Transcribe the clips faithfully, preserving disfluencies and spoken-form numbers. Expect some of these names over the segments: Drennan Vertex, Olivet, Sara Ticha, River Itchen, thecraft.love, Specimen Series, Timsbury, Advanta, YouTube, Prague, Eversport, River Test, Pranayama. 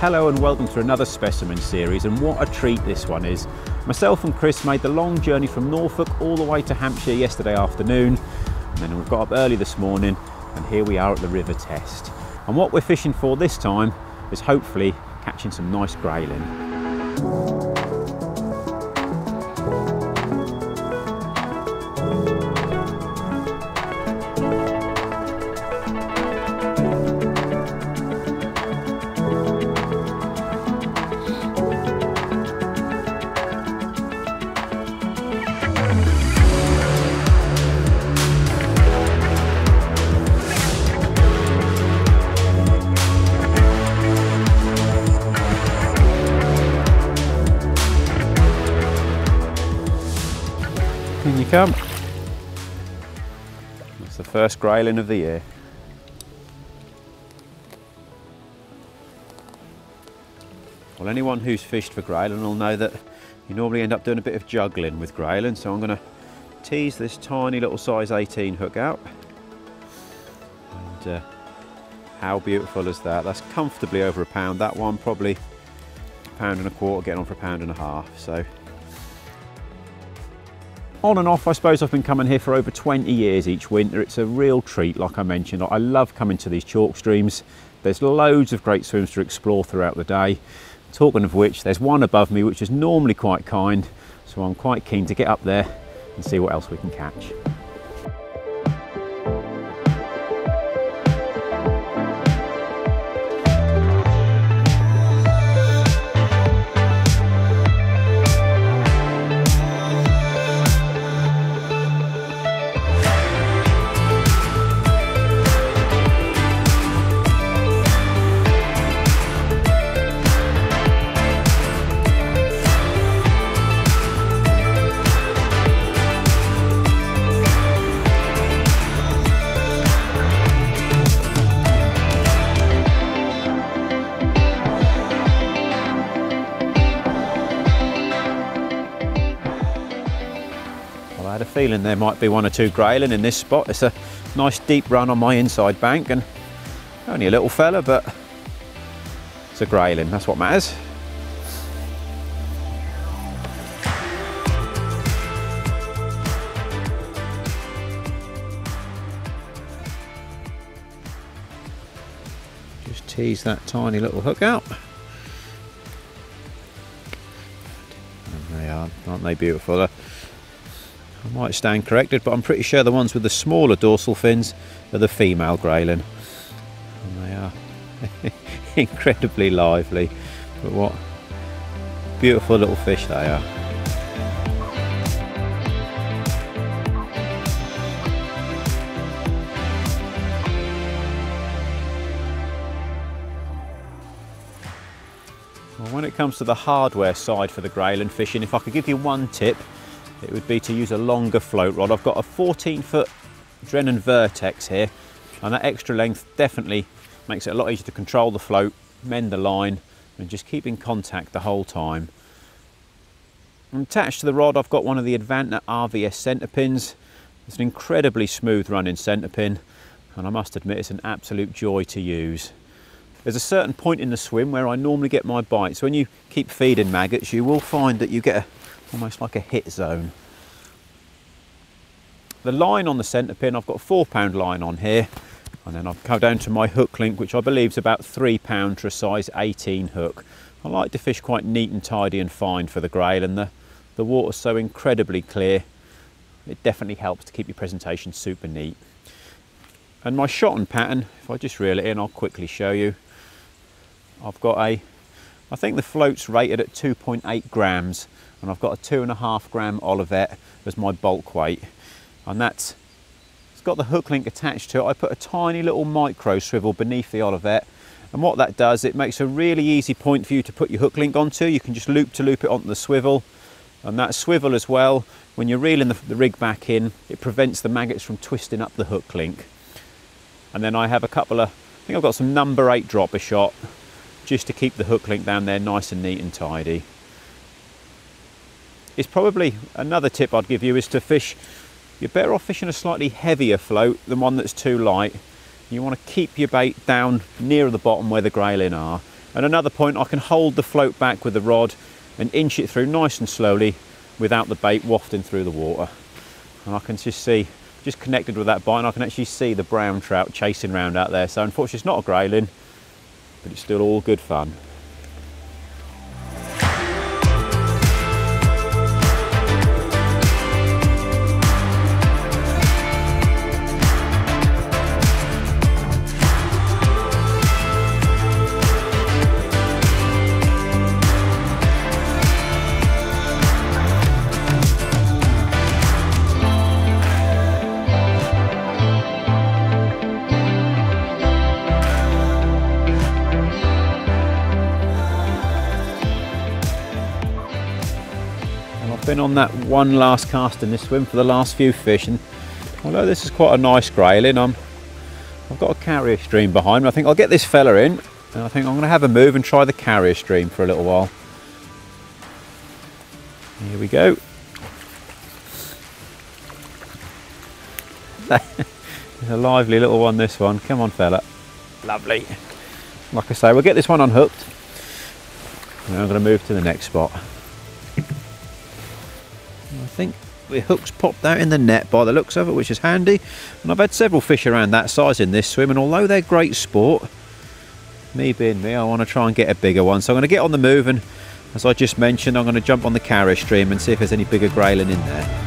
Hello and welcome to another specimen series, and what a treat this one is. Myself and Chris made the long journey from Norfolk all the way to Hampshire yesterday afternoon, and then we got up early this morning and here we are at the River Test. And what we're fishing for this time is hopefully catching some nice grayling. In you come. It's the first grayling of the year. Well, anyone who's fished for grayling will know that you normally end up doing a bit of juggling with grayling, so I'm going to tease this tiny little size eighteen hook out. And uh, how beautiful is that? That's comfortably over a pound. That one probably a pound and a quarter, getting on for a pound and a half. So. On and off, I suppose I've been coming here for over twenty years each winter. It's a real treat, like I mentioned. I love coming to these chalk streams. There's loads of great swims to explore throughout the day. Talking of which, there's one above me which is normally quite kind, so I'm quite keen to get up there and see what else we can catch. I had a feeling there might be one or two grayling in this spot. It's a nice deep run on my inside bank, and only a little fella, but it's a grayling, that's what matters. Just tease that tiny little hook out. And they are, aren't they beautiful? I might stand corrected, but I'm pretty sure the ones with the smaller dorsal fins are the female grayling. And they are incredibly lively, but what beautiful little fish they are. Well, when it comes to the hardware side for the grayling fishing, if I could give you one tip, it would be to use a longer float rod. I've got a fourteen foot Drennan Vertex here, and that extra length definitely makes it a lot easier to control the float, mend the line, and just keep in contact the whole time. And attached to the rod, I've got one of the Advanta R V S centre pins. It's an incredibly smooth running centre pin, and I must admit it's an absolute joy to use. There's a certain point in the swim where I normally get my bites. When you keep feeding maggots, you will find that you get a almost like a hit zone. The line on the centre pin, I've got a four pound line on here, and then I've come down to my hook link, which I believe is about three pound for a size eighteen hook. I like to fish quite neat and tidy and fine for the grayling, and the, the water's so incredibly clear, it definitely helps to keep your presentation super neat. And my shot and pattern, if I just reel it in, I'll quickly show you. I've got a, I think the float's rated at two point eight grams, and I've got a two and a half gram Olivet as my bulk weight. And that's, it's got the hook link attached to it. I put a tiny little micro swivel beneath the Olivet, and what that does, it makes a really easy point for you to put your hook link onto. You can just loop to loop it onto the swivel, and that swivel as well, when you're reeling the, the rig back in, it prevents the maggots from twisting up the hook link. And then I have a couple of, I think I've got some number eight dropper shot, just to keep the hook link down there nice and neat and tidy. It's probably another tip I'd give you is to fish, you're better off fishing a slightly heavier float than one that's too light. You want to keep your bait down near the bottom where the grayling are. and another point I can hold the float back with the rod and inch it through nice and slowly without the bait wafting through the water. And I can just see, just connected with that bite, and I can actually see the brown trout chasing around out there. So unfortunately it's not a grayling, but it's still all good fun. Been on that one last cast in this swim for the last few fish, and although this is quite a nice grayling, I'm, I've got a carrier stream behind me. I think I'll get this fella in, and I think I'm going to have a move and try the carrier stream for a little while. Here we go. There's a lively little one, this one. Come on, fella. Lovely. Like I say, we'll get this one unhooked, and I'm going to move to the next spot. I think the hook's popped out in the net by the looks of it, which is handy. And I've had several fish around that size in this swim, and although they're great sport, me being me, I want to try and get a bigger one. So I'm going to get on the move, and as I just mentioned, I'm going to jump on the carrier stream and see if there's any bigger grayling in there.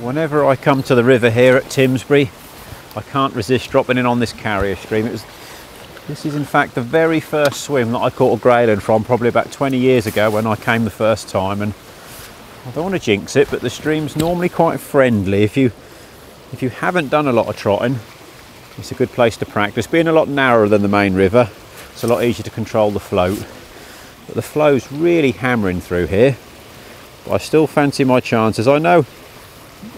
Whenever I come to the river here at Timsbury, I can't resist dropping in on this carrier stream. It was, this is in fact the very first swim that I caught a grayling from, probably about twenty years ago when I came the first time, and I don't want to jinx it, but the stream's normally quite friendly. If you, if you haven't done a lot of trotting, it's a good place to practice. Being a lot narrower than the main river, it's a lot easier to control the float. But the flow's really hammering through here, but I still fancy my chances. I know.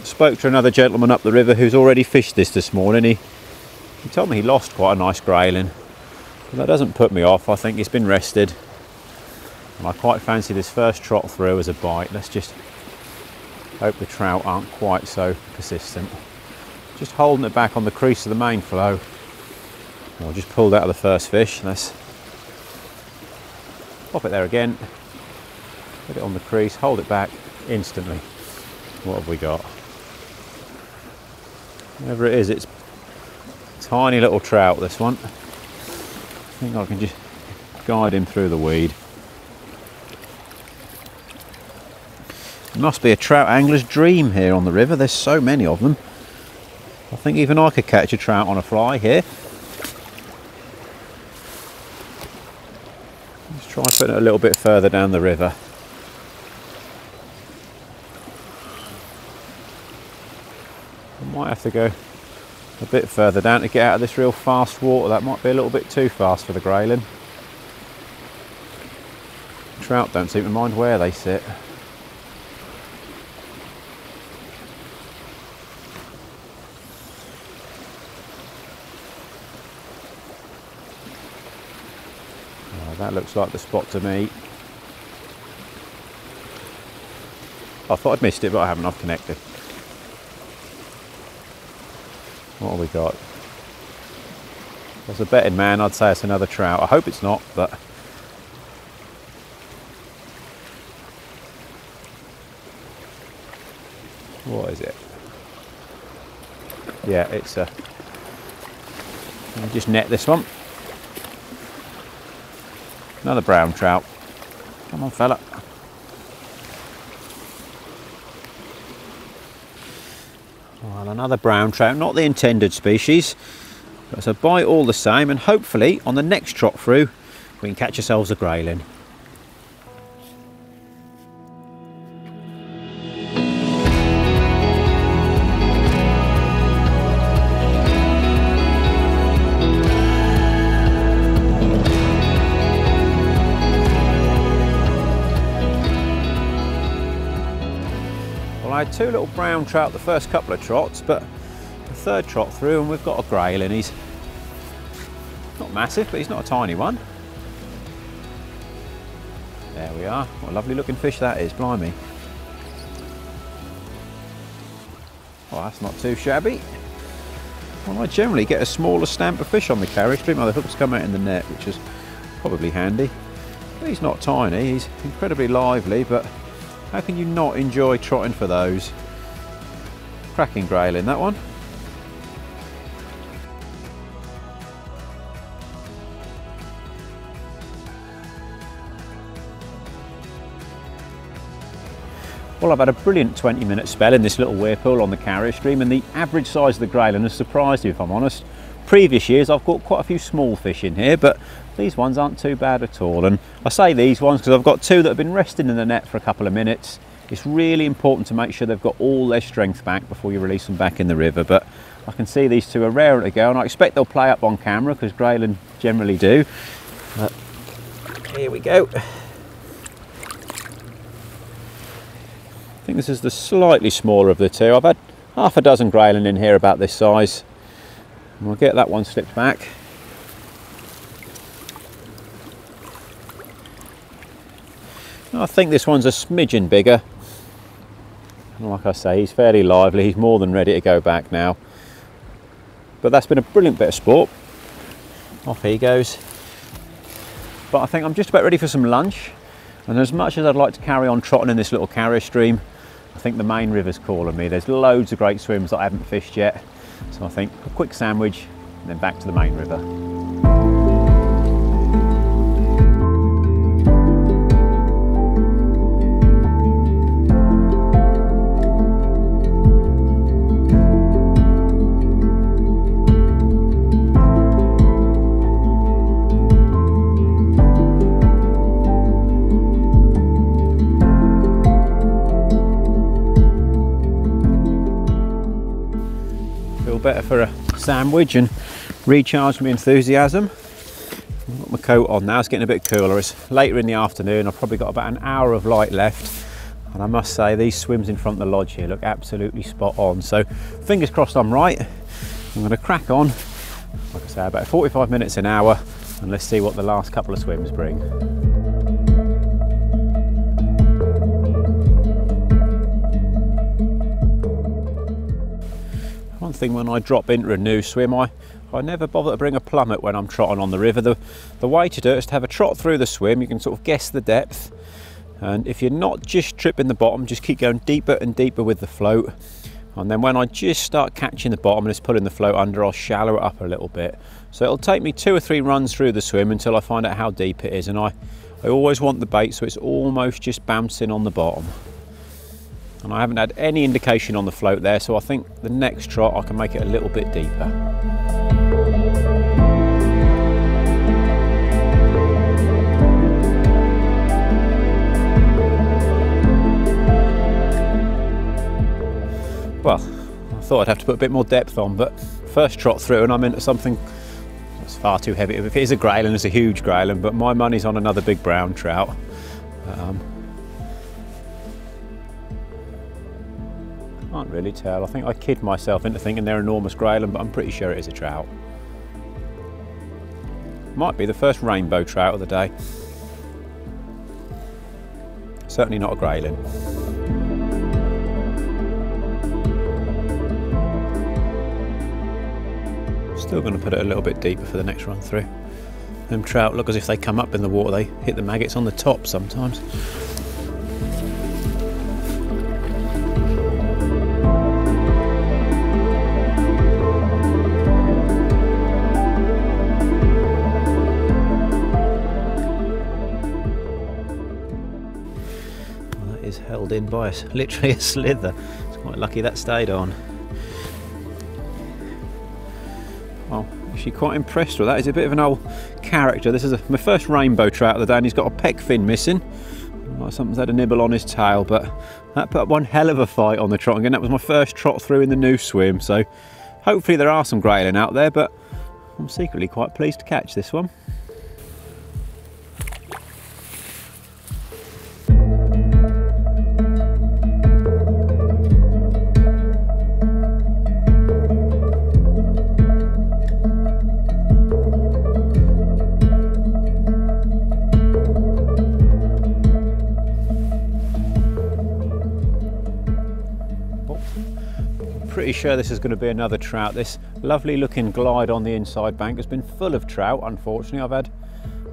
Spoke to another gentleman up the river who's already fished this this morning. He, he told me he lost quite a nice grayling, but that doesn't put me off. I think he's been rested, and I quite fancy this first trot through as a bite. Let's just hope the trout aren't quite so persistent. Just holding it back on the crease of the main flow. I just pulled out of the first fish. Let's pop it there again, put it on the crease, hold it back instantly. What have we got? Whatever it is, it's tiny little trout, this one. I think I can just guide him through the weed. It must be a trout angler's dream here on the river. There's so many of them. I think even I could catch a trout on a fly here. Let's try putting it a little bit further down the river. Might have to go a bit further down to get out of this real fast water. That might be a little bit too fast for the grayling. Trout don't seem to mind where they sit. Oh, that looks like the spot to me. I thought I'd missed it, but I haven't. I've connected. What have we got? As a betting man, I'd say it's another trout. I hope it's not, but what is it? Yeah, it's a. Let me just net this one. Another brown trout. Come on, fella. Well, another brown trout, not the intended species, but it's a bite all the same, and hopefully on the next trot through we can catch ourselves a grayling. I had two little brown trout the first couple of trots, but the third trot through and we've got a grayling. He's Not massive, but he's not a tiny one. There we are. What a lovely looking fish that is, blimey. Well, that's not too shabby. Well, I generally get a smaller stamp of fish on the carriage, but my other hooks come out in the net, which is probably handy. But he's not tiny, he's incredibly lively, but how can you not enjoy trotting for those? Cracking grail in that one. Well, I've had a brilliant twenty minute spell in this little whirlpool on the carrier stream, and the average size of the graylin has surprised me, if I'm honest. Previous years I've caught quite a few small fish in here, but these ones aren't too bad at all. And I say these ones because I've got two that have been resting in the net for a couple of minutes. It's really important to make sure they've got all their strength back before you release them back in the river, but I can see these two are raring to go, and I expect they'll play up on camera because graylin generally do. But here we go. I think this is the slightly smaller of the two. I've had half a dozen graylin in here about this size, and we'll get that one slipped back. I think this one's a smidgen bigger, and like I say, he's fairly lively. He's more than ready to go back now, but that's been a brilliant bit of sport. Off he goes. But I think I'm just about ready for some lunch. And as much as I'd like to carry on trotting in this little carrier stream, I think the main river's calling me. There's loads of great swims that I haven't fished yet. So I think a quick sandwich and then back to the main river. Better for a sandwich and recharge my enthusiasm. I've got my coat on now, it's getting a bit cooler. It's later in the afternoon, I've probably got about an hour of light left, and I must say these swims in front of the lodge here look absolutely spot on, so fingers crossed I'm right. I'm going to crack on, like I say, about forty-five minutes an hour, and let's see what the last couple of swims bring. One thing when I drop into a new swim, I, I never bother to bring a plummet when I'm trotting on the river. The, the way to do it is to have a trot through the swim. You can sort of guess the depth, and if you're not just tripping the bottom, just keep going deeper and deeper with the float. And then when I just start catching the bottom and it's pulling the float under, I'll shallow it up a little bit. So it'll take me two or three runs through the swim until I find out how deep it is, and I, I always want the bait so it's almost just bouncing on the bottom. And I haven't had any indication on the float there, so I think the next trot I can make it a little bit deeper. Well, I thought I'd have to put a bit more depth on, but first trot through and I'm into something that's far too heavy. If it is a graylin, it's a huge graylin, but my money's on another big brown trout. Um, Can't really tell. I think I kid myself into thinking they're enormous graylin, but I'm pretty sure it is a trout. Might be the first rainbow trout of the day. Certainly not a graylin. Still going to put it a little bit deeper for the next run through. Them trout look as if they come up in the water, they hit the maggots on the top sometimes. Held in by us, literally a slither. It's quite lucky that stayed on. Well, actually quite impressed with that. He's a bit of an old character. This is a, my first rainbow trout of the day, and he's got a pec fin missing. Well, something's had a nibble on his tail, but that put up one hell of a fight on the trot. Again, that was my first trot through in the new swim, so hopefully there are some graylin out there, but I'm secretly quite pleased to catch this one. pretty sure this is going to be another trout. This lovely looking glide on the inside bank has been full of trout, unfortunately. I've had,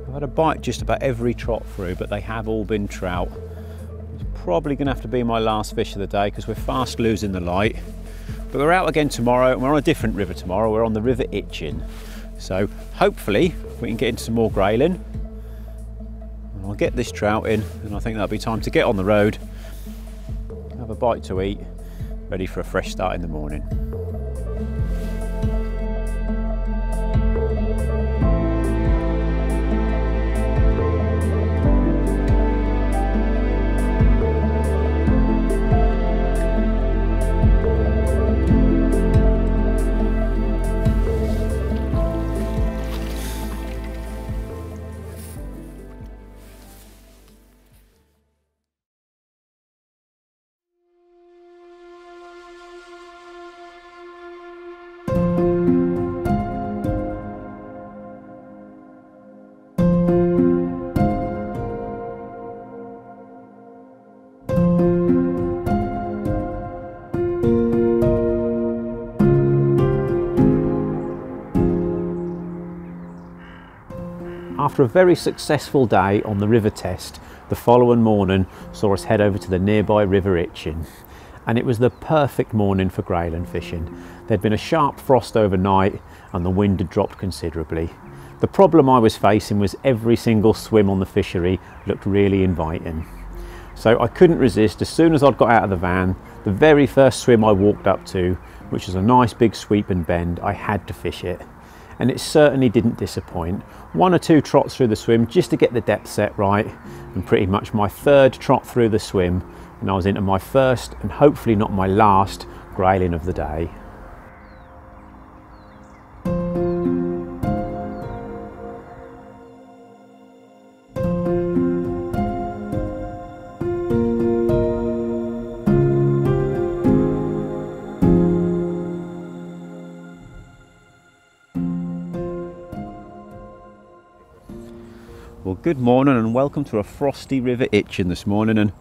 I've had a bite just about every trot through, but they have all been trout. It's probably going to have to be my last fish of the day because we're fast losing the light. But we're out again tomorrow, and we're on a different river tomorrow. We're on the River Itchen. So hopefully we can get into some more grayling. I'll get this trout in, and I think that'll be time to get on the road, have a bite to eat, ready for a fresh start in the morning. After a very successful day on the River Test, the following morning saw us head over to the nearby River Itchen, and it was the perfect morning for grayling fishing. There'd been a sharp frost overnight and the wind had dropped considerably. The problem I was facing was every single swim on the fishery looked really inviting. So I couldn't resist. As soon as I'd got out of the van, the very first swim I walked up to, which was a nice big sweep and bend, I had to fish it. And it certainly didn't disappoint. One or two trots through the swim just to get the depth set right, and pretty much my third trot through the swim and I was into my first, and hopefully not my last, grayling of the day. Well, good morning and welcome to a frosty River Itchen this morning, and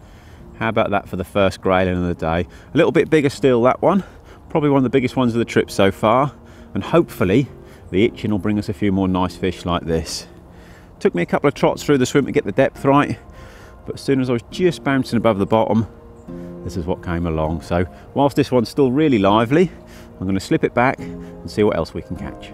how about that for the first grayling of the day. A little bit bigger still, that one, probably one of the biggest ones of the trip so far, and hopefully the Itchen will bring us a few more nice fish like this. Took me a couple of trots through the swim to get the depth right, but as soon as I was just bouncing above the bottom, this is what came along. So whilst this one's still really lively, I'm going to slip it back and see what else we can catch.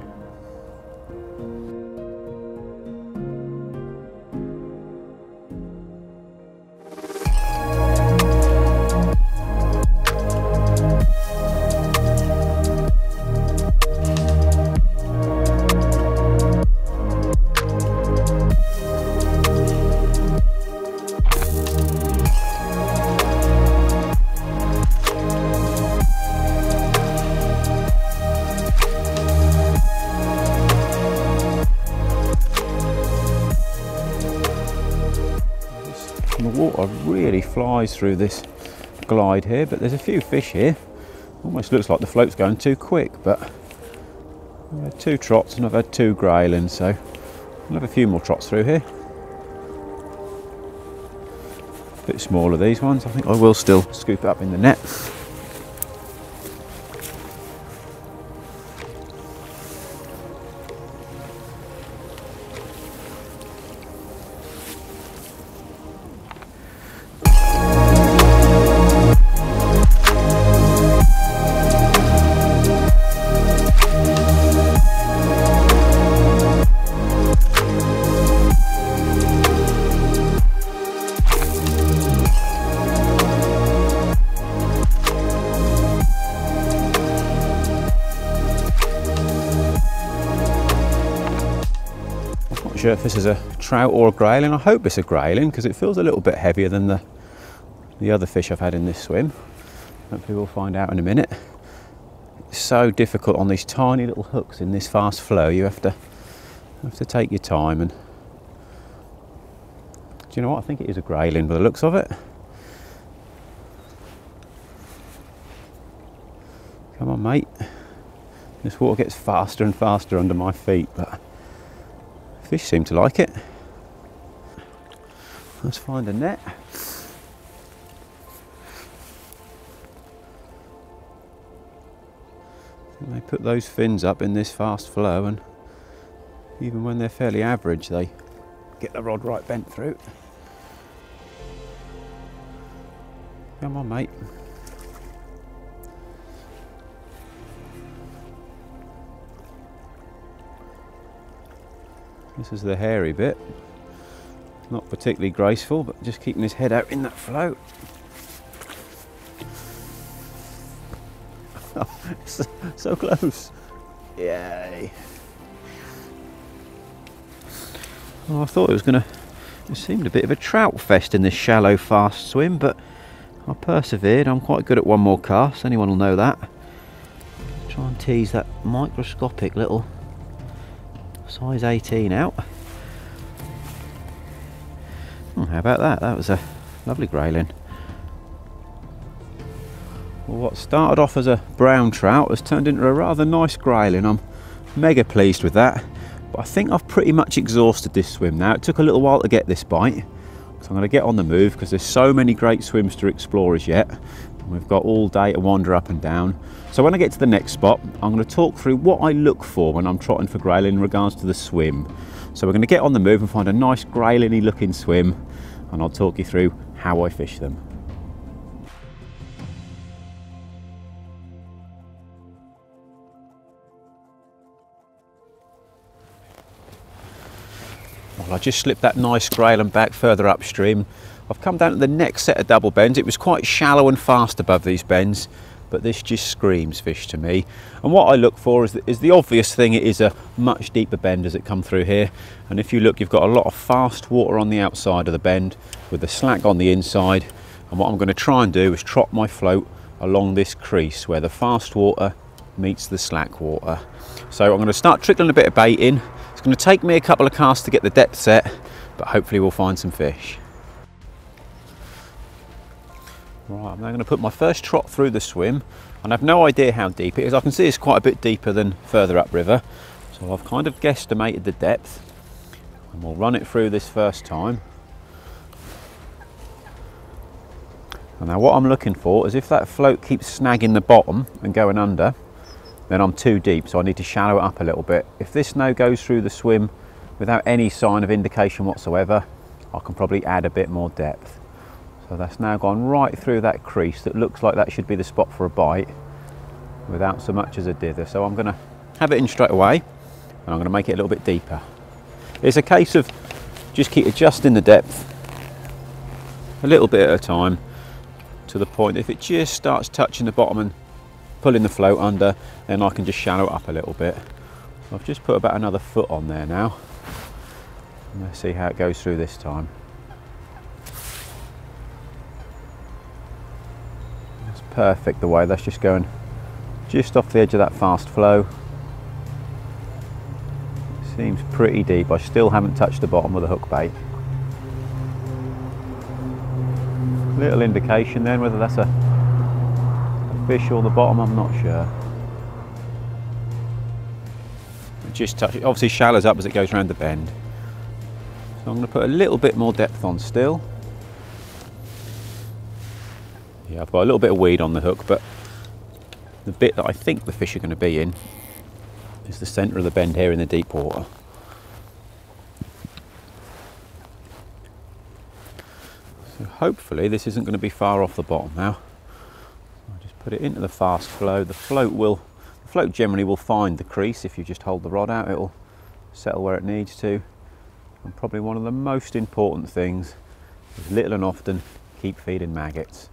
Really flies through this glide here, but there's a few fish here. Almost looks like the float's going too quick, but I've had two trots and I've had two grayling, so I'll have a few more trots through here. A bit smaller these ones. I think I will still scoop it up in the net. Sure if this is a trout or a grayling. I hope it's a grayling because it feels a little bit heavier than the the other fish I've had in this swim. Hopefully we'll find out in a minute. It's so difficult on these tiny little hooks in this fast flow. You have to have to take your time. And do you know what? I think it is a grayling by the looks of it. Come on, mate. This water gets faster and faster under my feet, but fish seem to like it. Let's find a net. And they put those fins up in this fast flow, and even when they're fairly average, they get the rod right bent through. Come on, mate. This is the hairy bit. Not particularly graceful, but just keeping his head out in that float. so, so close. Yay. Well, I thought it was going to... It seemed a bit of a trout fest in this shallow, fast swim, but I persevered. I'm quite good at one more cast. Anyone will know that. Try and tease that microscopic little size eighteen out. Hmm, how about that? That was a lovely grayling. Well, what started off as a brown trout has turned into a rather nice grayling. I'm mega pleased with that. But I think I've pretty much exhausted this swim now. It took a little while to get this bite. So I'm going to get on the move because there's so many great swims to explore as yet. And we've got all day to wander up and down. So when I get to the next spot, I'm going to talk through what I look for when I'm trotting for grayling in regards to the swim. So we're going to get on the move and find a nice grayling-y looking swim, and I'll talk you through how I fish them. Well, I just slipped that nice grayling back further upstream. I've come down to the next set of double bends. It was quite shallow and fast above these bends, but this just screams fish to me. And what I look for is the, is the obvious thing. It is a much deeper bend as it comes through here. And if you look, you've got a lot of fast water on the outside of the bend with the slack on the inside. And what I'm going to try and do is trot my float along this crease where the fast water meets the slack water. So I'm going to start trickling a bit of bait in. It's going to take me a couple of casts to get the depth set, but hopefully we'll find some fish. Right, I'm now going to put my first trot through the swim, and I've no idea how deep it is. I can see it's quite a bit deeper than further upriver, so I've kind of guesstimated the depth, and we'll run it through this first time. And now what I'm looking for is if that float keeps snagging the bottom and going under, then I'm too deep, so I need to shallow it up a little bit. If this now goes through the swim without any sign of indication whatsoever, I can probably add a bit more depth. So that's now gone right through that crease that looks like that should be the spot for a bite without so much as a dither. So I'm going to have it in straight away, and I'm going to make it a little bit deeper. It's a case of just keep adjusting the depth a little bit at a time to the point if it just starts touching the bottom and pulling the float under, then I can just shallow it up a little bit. So I've just put about another foot on there now. Let's see how it goes through this time. Perfect the way that's just going just off the edge of that fast flow. Seems pretty deep. I still haven't touched the bottom with a hook bait. Little indication then whether that's a, a fish or the bottom, I'm not sure. Just touch it, obviously shallows up as it goes around the bend. So I'm going to put a little bit more depth on still. Yeah, I've got a little bit of weed on the hook, but the bit that I think the fish are going to be in is the centre of the bend here in the deep water. So hopefully this isn't going to be far off the bottom now. I'll just put it into the fast flow. The float will, the float generally will find the crease if you just hold the rod out. It'll settle where it needs to. And probably one of the most important things is little and often keep feeding maggots.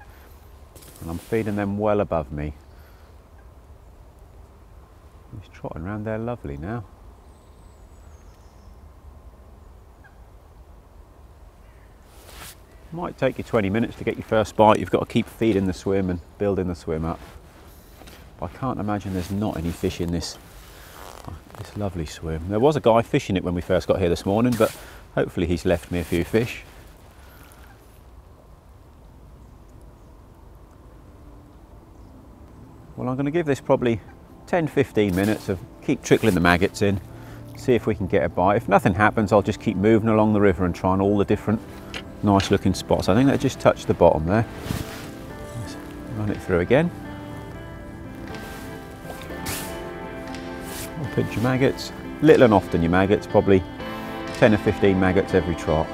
And I'm feeding them well above me. He's trotting around there lovely now. Might take you twenty minutes to get your first bite. You've got to keep feeding the swim and building the swim up. But I can't imagine there's not any fish in this, this lovely swim. There was a guy fishing it when we first got here this morning, but hopefully he's left me a few fish. Well, I'm going to give this probably ten fifteen minutes of keep trickling the maggots in, see if we can get a bite. If nothing happens, I'll just keep moving along the river and trying all the different nice looking spots. I think that just touched the bottom there. Let's run it through again. I'll pinch your maggots. Little and often your maggots, probably ten or fifteen maggots every trot.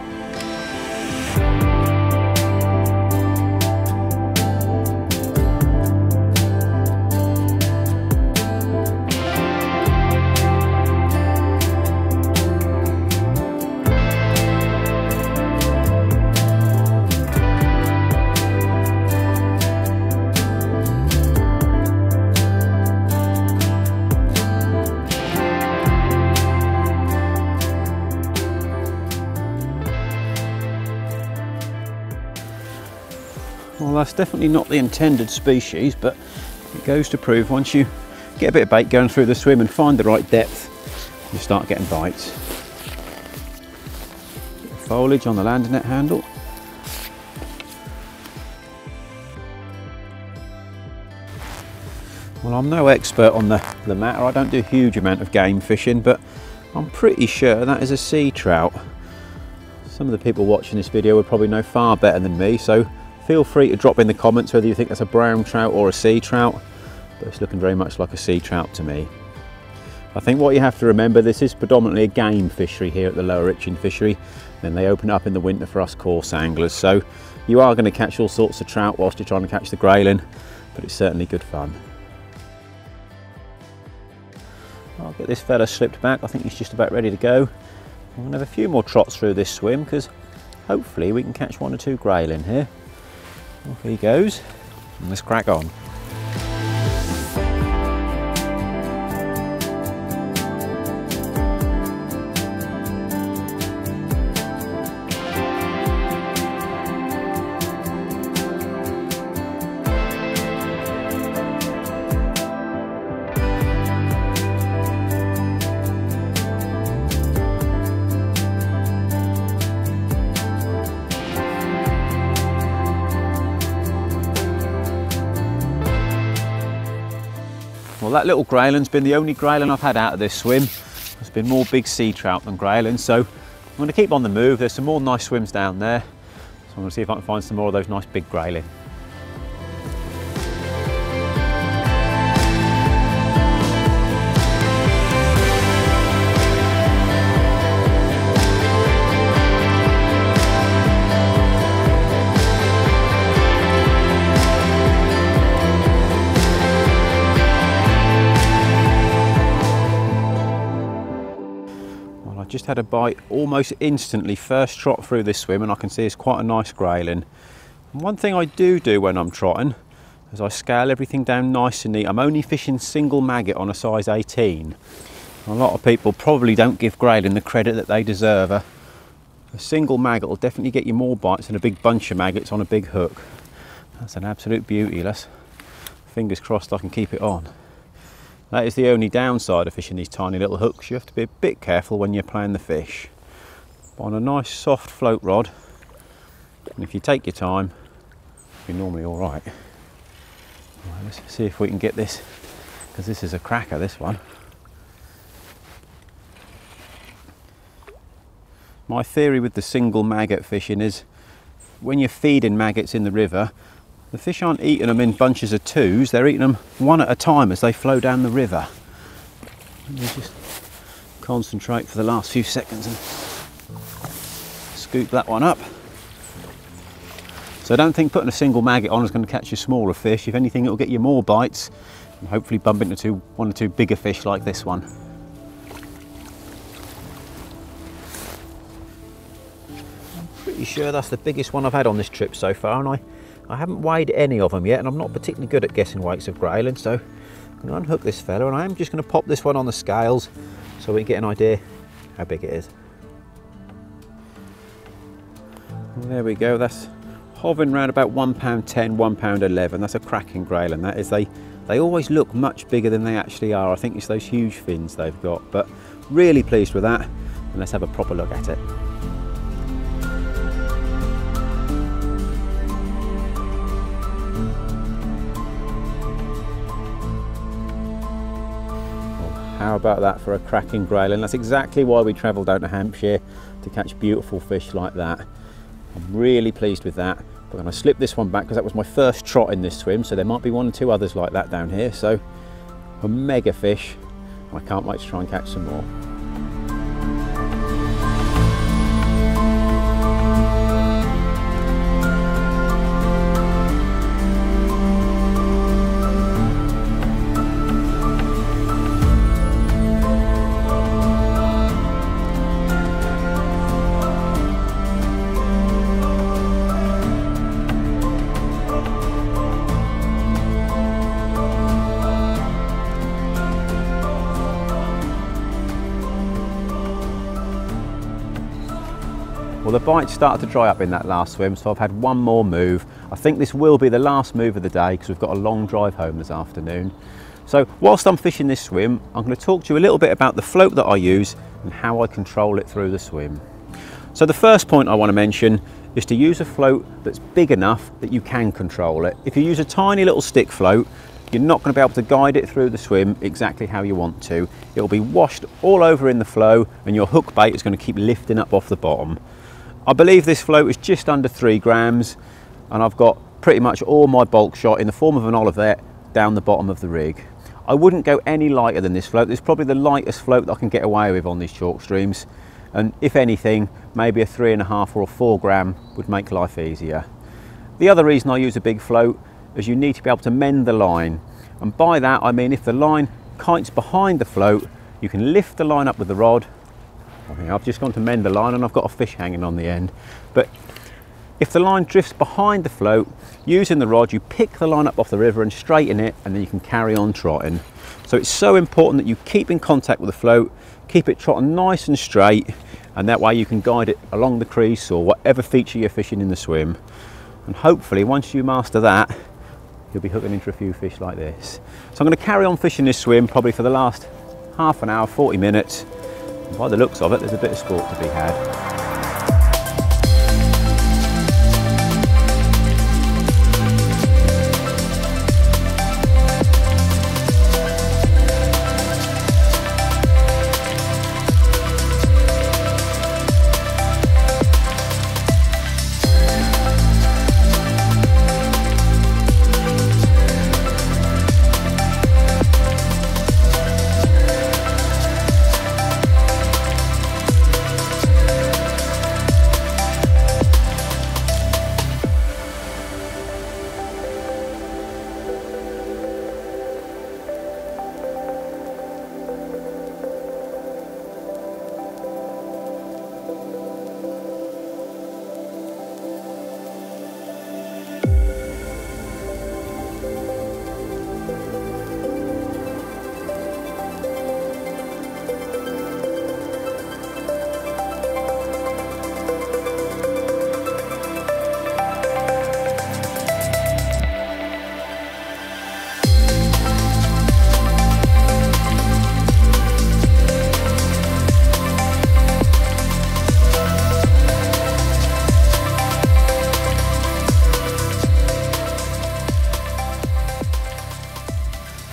Well, that's definitely not the intended species, but it goes to prove once you get a bit of bait going through the swim and find the right depth, you start getting bites. Foliage on the landing net handle. Well, I'm no expert on the, the matter. I don't do a huge amount of game fishing, but I'm pretty sure that is a sea trout. Some of the people watching this video would probably know far better than me, so feel free to drop in the comments whether you think that's a brown trout or a sea trout, but it's looking very much like a sea trout to me. I think what you have to remember, this is predominantly a game fishery here at the Lower Itchen fishery, and they open up in the winter for us coarse anglers, so you are going to catch all sorts of trout whilst you're trying to catch the grayling, but it's certainly good fun. I'll get this fella slipped back. I think he's just about ready to go. I'm going to have a few more trots through this swim because hopefully we can catch one or two grayling here. Off he goes, and let's crack on. Well, that little grayling's been the only grayling I've had out of this swim. There's been more big sea trout than grayling, so I'm going to keep on the move. There's some more nice swims down there, so I'm going to see if I can find some more of those nice big grayling. Just had a bite almost instantly first trot through this swim, and I can see it's quite a nice grayling. And one thing I do do when I'm trotting is I scale everything down nice and neat. I'm only fishing single maggot on a size eighteen. A lot of people probably don't give grayling the credit that they deserve. A, a single maggot will definitely get you more bites than a big bunch of maggots on a big hook. That's an absolute beauty. Let's, fingers crossed I can keep it on. That is the only downside of fishing these tiny little hooks. You have to be a bit careful when you're playing the fish. But on a nice soft float rod, and if you take your time, you're normally all right. All right, let's see if we can get this, because this is a cracker, this one. My theory with the single maggot fishing is when you're feeding maggots in the river, the fish aren't eating them in bunches of twos, they're eating them one at a time as they flow down the river. And you just concentrate for the last few seconds and scoop that one up. So I don't think putting a single maggot on is going to catch you smaller fish. If anything, it'll get you more bites and hopefully bump into two, one or two bigger fish like this one. I'm pretty sure that's the biggest one I've had on this trip so far, and I I haven't weighed any of them yet, and I'm not particularly good at guessing weights of grayling, so I'm going to unhook this fella, and I am just going to pop this one on the scales so we can get an idea how big it is. And there we go, that's hovering around about one pound ten, one pound eleven. That's a cracking grayling, that is. They, they always look much bigger than they actually are. I think it's those huge fins they've got, but really pleased with that, and let's have a proper look at it. How about that for a cracking grayling? That's exactly why we travel down to Hampshire, to catch beautiful fish like that. I'm really pleased with that. I'm going to slip this one back because that was my first trot in this swim, so there might be one or two others like that down here. So a mega fish. I can't wait to try and catch some more. Well, the bite started to dry up in that last swim, so I've had one more move. I think this will be the last move of the day because we've got a long drive home this afternoon. So whilst I'm fishing this swim, I'm going to talk to you a little bit about the float that I use and how I control it through the swim. So the first point I want to mention is to use a float that's big enough that you can control it. If you use a tiny little stick float, you're not going to be able to guide it through the swim exactly how you want to. It'll be washed all over in the flow and your hook bait is going to keep lifting up off the bottom. I believe this float is just under three grams and I've got pretty much all my bulk shot in the form of an Olivet down the bottom of the rig. I wouldn't go any lighter than this float. It's probably the lightest float that I can get away with on these chalk streams, and if anything maybe a three and a half or a four gram would make life easier. The other reason I use a big float is you need to be able to mend the line, and by that I mean if the line kites behind the float you can lift the line up with the rod. Okay, I've just gone to mend the line and I've got a fish hanging on the end, but if the line drifts behind the float, using the rod you pick the line up off the river and straighten it, and then you can carry on trotting. So it's so important that you keep in contact with the float, keep it trotting nice and straight, and that way you can guide it along the crease or whatever feature you're fishing in the swim, and hopefully once you master that you'll be hooking into a few fish like this. So I'm going to carry on fishing this swim probably for the last half an hour, forty minutes. And by the looks of it, there's a bit of sport to be had.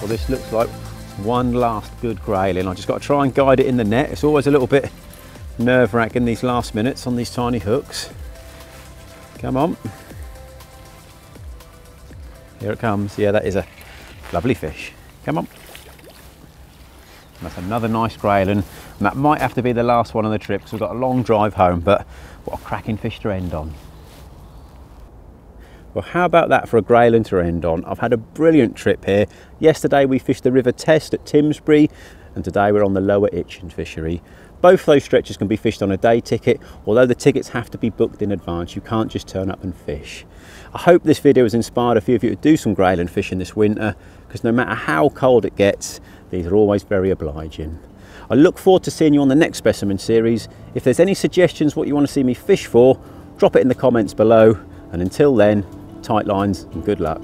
This looks like one last good grayling. I just got to try and guide it in the net. It's always a little bit nerve-wracking these last minutes on these tiny hooks. Come on. Here it comes. Yeah, that is a lovely fish. Come on. That's another nice grayling, and that might have to be the last one on the trip because we've got a long drive home, but what a cracking fish to end on. Well, how about that for a grayling to end on? I've had a brilliant trip here. Yesterday we fished the River Test at Timsbury, and today we're on the Lower Itchen fishery. Both those stretches can be fished on a day ticket, although the tickets have to be booked in advance. You can't just turn up and fish. I hope this video has inspired a few of you to do some grayling fishing this winter, because no matter how cold it gets, these are always very obliging. I look forward to seeing you on the next specimen series. If there's any suggestions what you want to see me fish for, drop it in the comments below, and until then, tight lines and good luck.